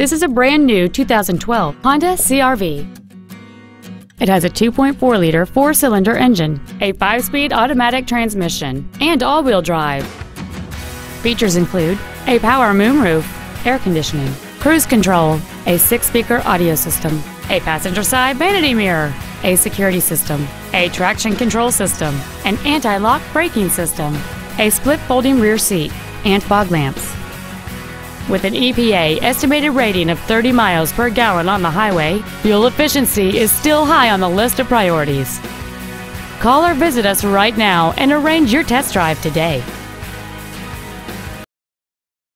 This is a brand new 2012 Honda CR-V. It has a 2.4-liter four-cylinder engine, a 5-speed automatic transmission, and all-wheel drive. Features include a power moonroof, air conditioning, cruise control, a 6-speaker audio system, a passenger-side vanity mirror, a security system, a traction control system, an anti-lock braking system, a split folding rear seat, and fog lamps. With an EPA estimated rating of 30 miles per gallon on the highway, fuel efficiency is still high on the list of priorities. Call or visit us right now and arrange your test drive today.